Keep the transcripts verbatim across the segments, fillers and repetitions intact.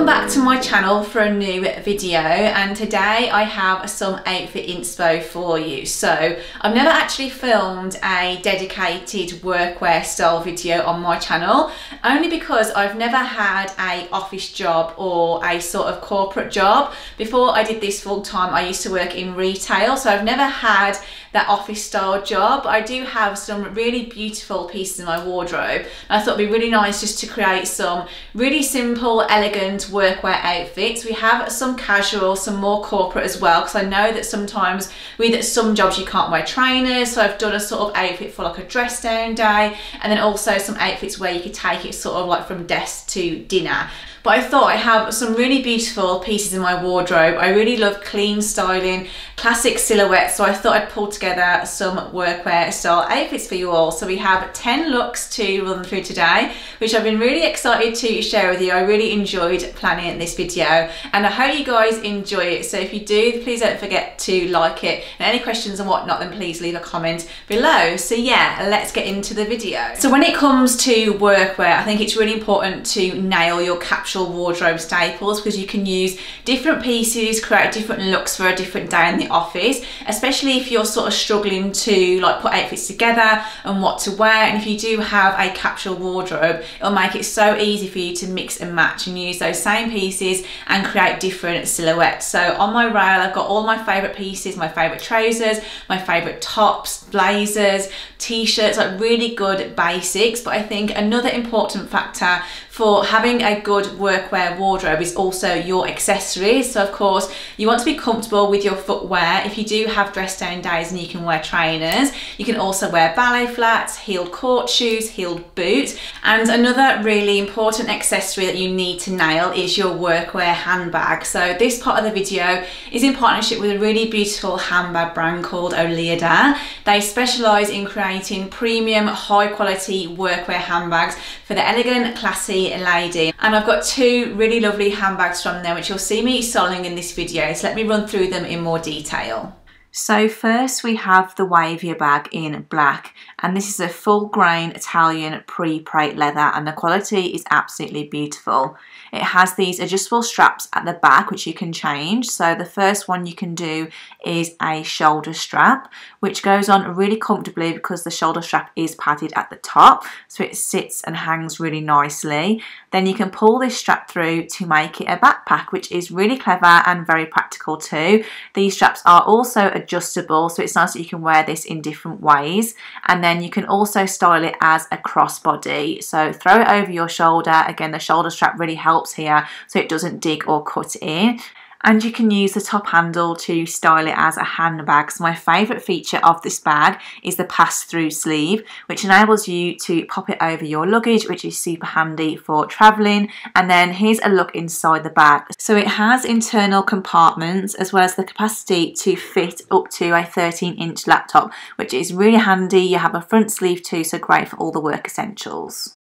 Welcome back to my channel for a new video, and today I have some outfit inspo for you. So I've never actually filmed a dedicated workwear style video on my channel, only because I've never had a office job or a sort of corporate job. Before I did this full time, I used to work in retail, so I've never had that office style job. I do have some really beautiful pieces in my wardrobe. I thought it'd be really nice just to create some really simple, elegant workwear outfits. We have some casual, some more corporate as well, because I know that sometimes with some jobs you can't wear trainers, so I've done a sort of outfit for like a dress down day, and then also some outfits where you could take it sort of like from desk to dinner. But I thought I have some really beautiful pieces in my wardrobe. I really love clean styling, classic silhouettes, so I thought I'd pull together some workwear style outfits for you all. So we have ten looks to run through today, which I've been really excited to share with you. I really enjoyed planning this video and I hope you guys enjoy it. So if you do, please don't forget to like it, and any questions and whatnot, then please leave a comment below. So yeah, let's get into the video. So when it comes to workwear, I think it's really important to nail your caption wardrobe staples, because you can use different pieces, create different looks for a different day in the office, especially if you're sort of struggling to like put outfits together and what to wear. And if you do have a capsule wardrobe, it'll make it so easy for you to mix and match and use those same pieces and create different silhouettes. So on my rail I've got all my favorite pieces, my favorite trousers, my favorite tops, blazers, t-shirts, like really good basics. But I think another important factor for having a good workwear wardrobe is also your accessories. So of course you want to be comfortable with your footwear. If you do have dress down days and you can wear trainers, you can also wear ballet flats, heeled court shoes, heeled boots. And another really important accessory that you need to nail is your workwear handbag. So this part of the video is in partnership with a really beautiful handbag brand called KATIEOLEADA. They specialise in creating premium high quality workwear handbags for the elegant, classy lady, and I've got two really lovely handbags from them which you'll see me styling in this video, so let me run through them in more detail. So first we have the Wavia bag in black, and this is a full grain Italian pre-prate leather, and the quality is absolutely beautiful. It has these adjustable straps at the back which you can change. So the first one you can do is a shoulder strap, which goes on really comfortably because the shoulder strap is padded at the top, so it sits and hangs really nicely. Then you can pull this strap through to make it a backpack, which is really clever and very practical too. These straps are also adjustable, so it's nice that you can wear this in different ways. And then you can also style it as a crossbody, so throw it over your shoulder. Again, the shoulder strap really helps here so it doesn't dig or cut in. And you can use the top handle to style it as a handbag. So my favourite feature of this bag is the pass-through sleeve, which enables you to pop it over your luggage, which is super handy for travelling. And then here's a look inside the bag. So it has internal compartments as well as the capacity to fit up to a thirteen inch laptop, which is really handy. You have a front sleeve too, so great for all the work essentials.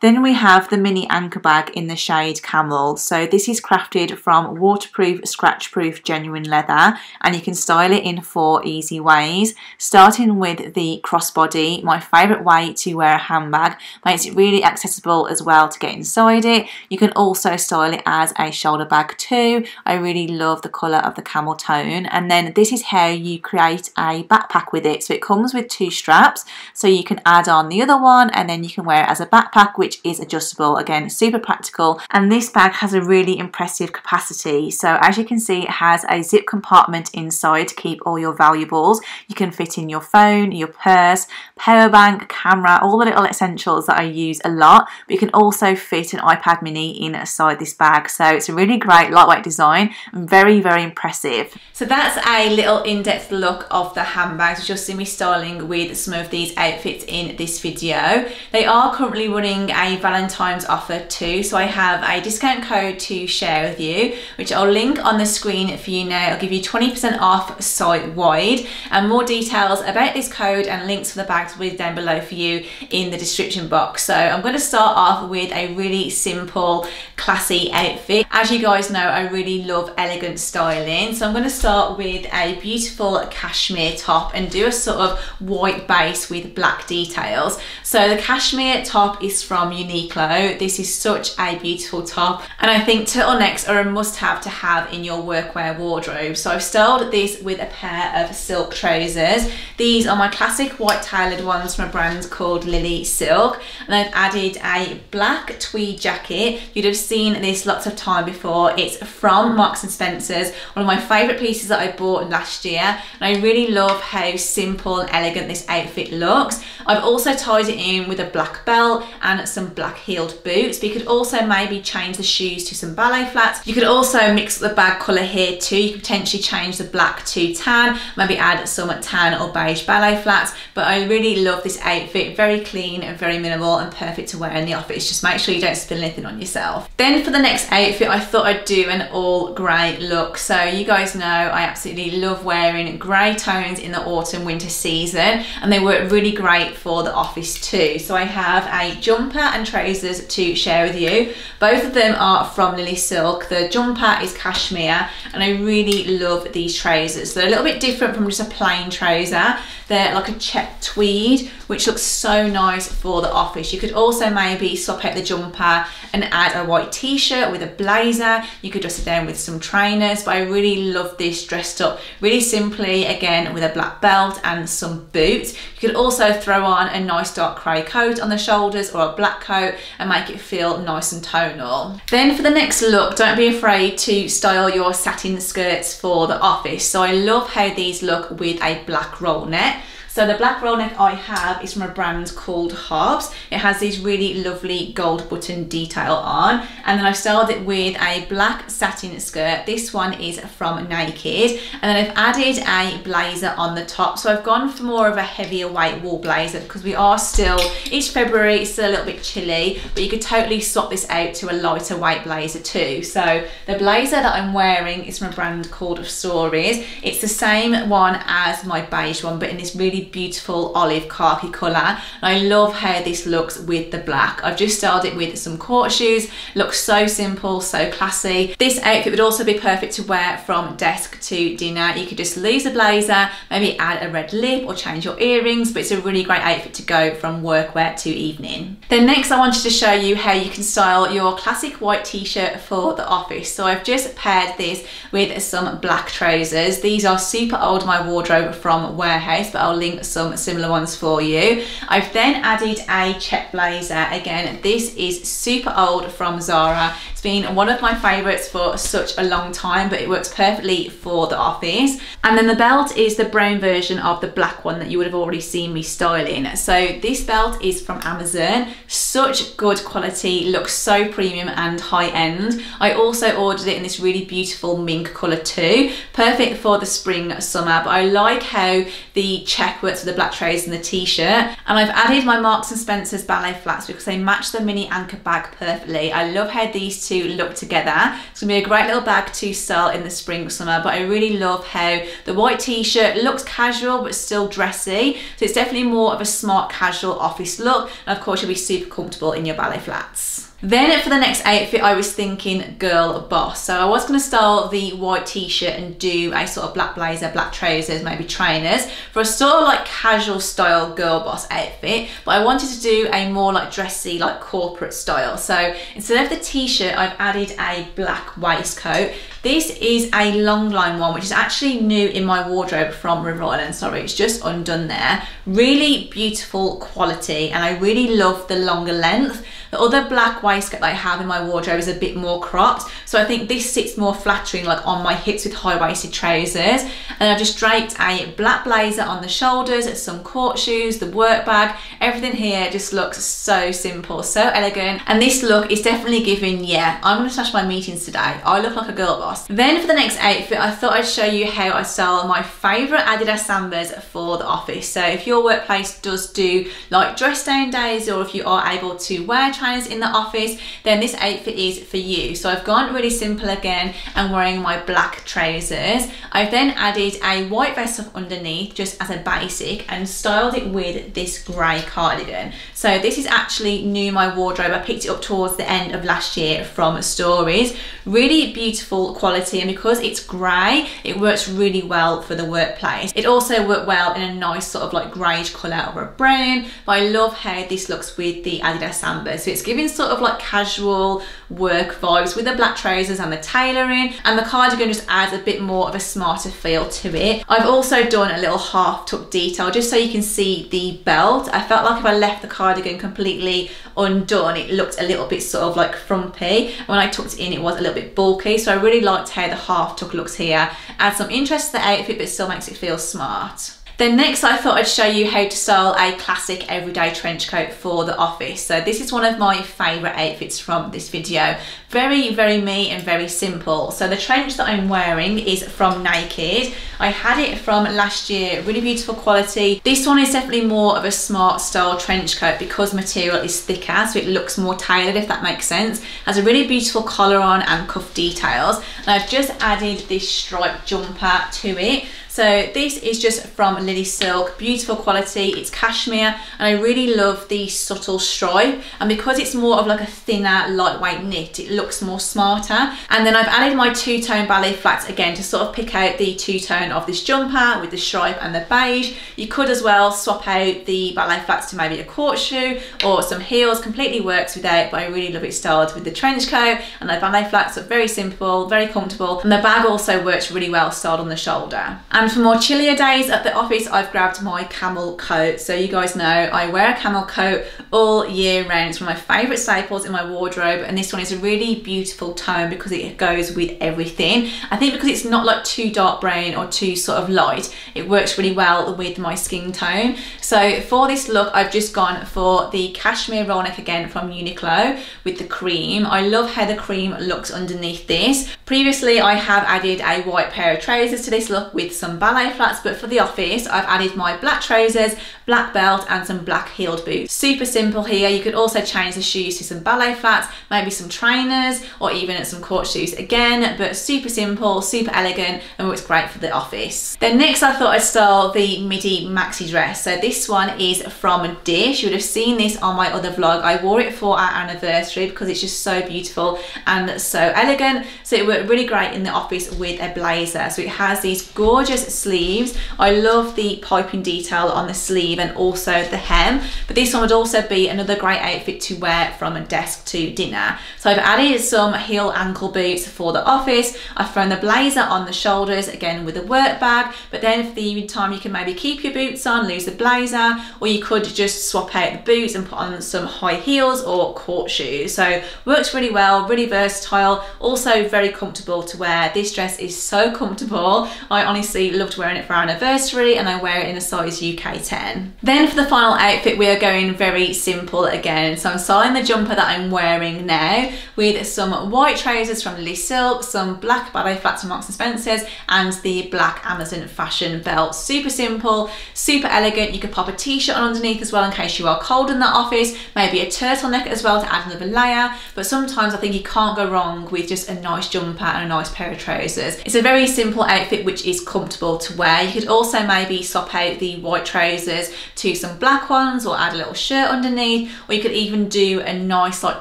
Then we have the Mini Anchor Bag in the shade Camel. So this is crafted from waterproof, scratch-proof, genuine leather, and you can style it in four easy ways. Starting with the crossbody, my favourite way to wear a handbag, makes it really accessible as well to get inside it. You can also style it as a shoulder bag too. I really love the colour of the camel tone. And then this is how you create a backpack with it. So it comes with two straps, so you can add on the other one and then you can wear it as a backpack, which Which is adjustable. Again, super practical. And this bag has a really impressive capacity. So as you can see, it has a zip compartment inside to keep all your valuables. You can fit in your phone, your purse, power bank, camera, all the little essentials that I use a lot. But you can also fit an iPad mini inside this bag. So it's a really great lightweight design and very, very impressive. So that's a little in-depth look of the handbags, which you'll see me styling with some of these outfits in this video. They are currently running a Valentine's offer too, so I have a discount code to share with you, which I'll link on the screen for you now. I'll give you twenty percent off site wide, and more details about this code and links for the bags will be down below for you in the description box. So I'm going to start off with a really simple, classy outfit. As you guys know, I really love elegant styling, so I'm going to start with a beautiful cashmere top and do a sort of white base with black details. So the cashmere top is from from Uniqlo. This is such a beautiful top, and I think turtlenecks are a must-have to have in your workwear wardrobe. So I've styled this with a pair of silk trousers. These are my classic white tailored ones from a brand called Lily Silk, and I've added a black tweed jacket. You'd have seen this lots of time before. It's from Marks and Spencer's, one of my favourite pieces that I bought last year, and I really love how simple and elegant this outfit looks. I've also tied it in with a black belt and some black heeled boots, but you could also maybe change the shoes to some ballet flats. You could also mix up the bag colour here too. You could potentially change the black to tan, maybe add some tan or beige ballet flats, but I really love this outfit. Very clean and very minimal and perfect to wear in the office. Just make sure you don't spill anything on yourself. Then for the next outfit, I thought I'd do an all grey look. So you guys know I absolutely love wearing grey tones in the autumn winter season, and they work really great for the office too. So I have a jumper and trousers to share with you. Both of them are from Lily Silk. The jumper is cashmere, and I really love these trousers. They're a little bit different from just a plain trouser. They're like a check tweed, which looks so nice for the office. You could also maybe swap out the jumper and add a white t-shirt with a blazer. You could dress it down with some trainers, but I really love this dressed up really simply, again with a black belt and some boots. You could also throw on a nice dark grey coat on the shoulders or a black coat and make it feel nice and tonal. Then for the next look, don't be afraid to style your satin skirts for the office. So I love how these look with a black roll neck. So the black roll neck I have is from a brand called Hobbs. It has these really lovely gold button detail on, and then I've styled it with a black satin skirt. This one is from Naked, and then I've added a blazer on the top. So I've gone for more of a heavier weight wool blazer because we are still, each February, it's still a little bit chilly, but you could totally swap this out to a lighter weight blazer too. So the blazer that I'm wearing is from a brand called Stories. It's the same one as my beige one, but in this really beautiful olive khaki colour, and I love how this looks with the black. I've just styled it with some court shoes. Looks so simple, so classy. This outfit would also be perfect to wear from desk to dinner. You could just lose a blazer, maybe add a red lip or change your earrings, but it's a really great outfit to go from workwear to evening. Then next I wanted to show you how you can style your classic white t-shirt for the office. So I've just paired this with some black trousers. These are super old in my wardrobe from Warehouse, but I'll leave some similar ones for you. I've then added a check blazer. Again, this is super old from Zara. It's been one of my favorites for such a long time, but it works perfectly for the office. And then the belt is the brown version of the black one that you would have already seen me styling. So this belt is from Amazon. Such good quality, looks so premium and high end. I also ordered it in this really beautiful mink color too. Perfect for the spring summer, but I like how the check works with the black trousers and the t-shirt. And I've added my Marks and Spencer's ballet flats because they match the mini anchor bag perfectly. I love how these two look together. It's gonna be a great little bag to style in the spring summer, but I really love how the white t-shirt looks casual but still dressy. So it's definitely more of a smart casual office look, and of course you'll be super comfortable in your ballet flats. Then for the next outfit, I was thinking girl boss. So I was going to style the white t-shirt and do a sort of black blazer, black trousers, maybe trainers for a sort of like casual style girl boss outfit, but I wanted to do a more like dressy, like corporate style. So instead of the t-shirt, I've added a black waistcoat. This is a long line one, which is actually new in my wardrobe from River Island. Sorry, it's just undone there. Really beautiful quality, and I really love the longer length. The other black waistcoat that I have in my wardrobe is a bit more cropped, so I think this sits more flattering like on my hips with high-waisted trousers. And I've just draped a black blazer on the shoulders, some court shoes, the work bag. Everything here just looks so simple, so elegant, and this look is definitely giving, yeah, I'm gonna smash my meetings today. I look like a girl boss. Then for the next outfit, I thought I'd show you how I style my favourite Adidas Sambas for the office. So if your workplace does do like dress down days, or if you are able to wear trainers in the office, then this outfit is for you. So I've gone really simple again and wearing my black trousers. I've then added a white vest up underneath just as a basic and styled it with this grey cardigan. So this is actually new in my wardrobe. I picked it up towards the end of last year from Stories. Really beautiful quality, and because it's grey, it works really well for the workplace. It also worked well in a nice sort of like grey beige colour or a brown, but I love how this looks with the Adidas Sambas. So it's giving sort of like casual work vibes with the black trousers and the tailoring, and the cardigan just adds a bit more of a smarter feel to it. I've also done a little half tuck detail just so you can see the belt. I felt like if I left the cardigan completely undone, it looked a little bit sort of like frumpy. When I tucked it in, it was a little bit bulky, so I really liked how the half tuck looks here. Adds some interest to the outfit but still makes it feel smart. Then next, I thought I'd show you how to style a classic everyday trench coat for the office. So this is one of my favourite outfits from this video. Very, very me and very simple. So the trench that I'm wearing is from Naked. I had it from last year, really beautiful quality. This one is definitely more of a smart style trench coat because material is thicker, so it looks more tailored, if that makes sense. Has a really beautiful collar on and cuff details. And I've just added this striped jumper to it. So this is just from Lily Silk, beautiful quality, it's cashmere, and I really love the subtle stripe, and because it's more of like a thinner, lightweight knit, it looks more smarter. And then I've added my two-tone ballet flats again to sort of pick out the two-tone of this jumper with the stripe and the beige. You could as well swap out the ballet flats to maybe a court shoe or some heels, completely works without, but I really love it styled with the trench coat, and the ballet flats are very simple, very comfortable, and the bag also works really well styled on the shoulder. And And for more chillier days at the office, I've grabbed my camel coat. So you guys know I wear a camel coat all year round. It's one of my favourite staples in my wardrobe, and this one is a really beautiful tone because it goes with everything. I think because it's not like too dark brown or too sort of light, it works really well with my skin tone. So for this look, I've just gone for the cashmere roll neck again from Uniqlo with the cream. I love how the cream looks underneath this. Previously, I have added a white pair of trousers to this look with some ballet flats, but for the office I've added my black trousers, black belt and some black heeled boots. Super simple here. You could also change the shoes to some ballet flats, maybe some trainers or even some court shoes again, but super simple, super elegant, and works great for the office. Then next, I thought I'd style the midi maxi dress. So this one is from Dish. You would have seen this on my other vlog. I wore it for our anniversary because it's just so beautiful and so elegant, so it worked really great in the office with a blazer. So it has these gorgeous sleeves. I love the piping detail on the sleeve and also the hem, but this one would also be another great outfit to wear from a desk to dinner. So I've added some heel ankle boots for the office. I've thrown the blazer on the shoulders again with a work bag, but then for the evening time you can maybe keep your boots on, lose the blazer, or you could just swap out the boots and put on some high heels or court shoes. So works really well, really versatile, also very comfortable to wear. This dress is so comfortable. I honestly loved wearing it for our anniversary, and I wear it in a size U K ten. Then for the final outfit, we are going very simple again. So I'm styling the jumper that I'm wearing now with some white trousers from Lily Silk, some black ballet flats from Marks and Spencer's, and the black Amazon fashion belt. Super simple, super elegant. You could pop a t-shirt on underneath as well in case you are cold in the office, maybe a turtleneck as well to add another layer, but sometimes I think you can't go wrong with just a nice jumper and a nice pair of trousers. It's a very simple outfit which is comfortable to wear. You could also maybe swap out the white trousers to some black ones or add a little shirt underneath, or you could even do a nice like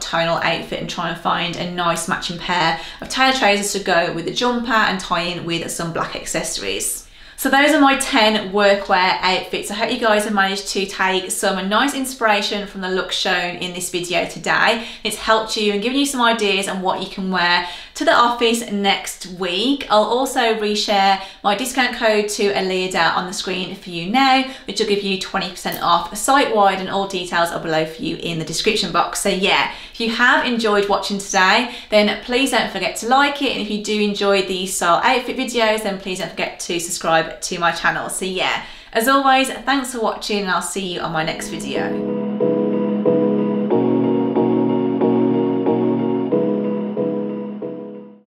tonal outfit and try and find a nice matching pair of tailored trousers to go with the jumper and tie in with some black accessories. So those are my ten workwear outfits. I hope you guys have managed to take some nice inspiration from the looks shown in this video today. It's helped you and given you some ideas on what you can wear to the office next week. I'll also reshare my discount code to KATIEOLEADA on the screen for you now, which will give you twenty percent off site-wide, and all details are below for you in the description box. So yeah, if you have enjoyed watching today, then please don't forget to like it. And if you do enjoy these style outfit videos, then please don't forget to subscribe to my channel. So yeah, as always, thanks for watching, and I'll see you on my next video.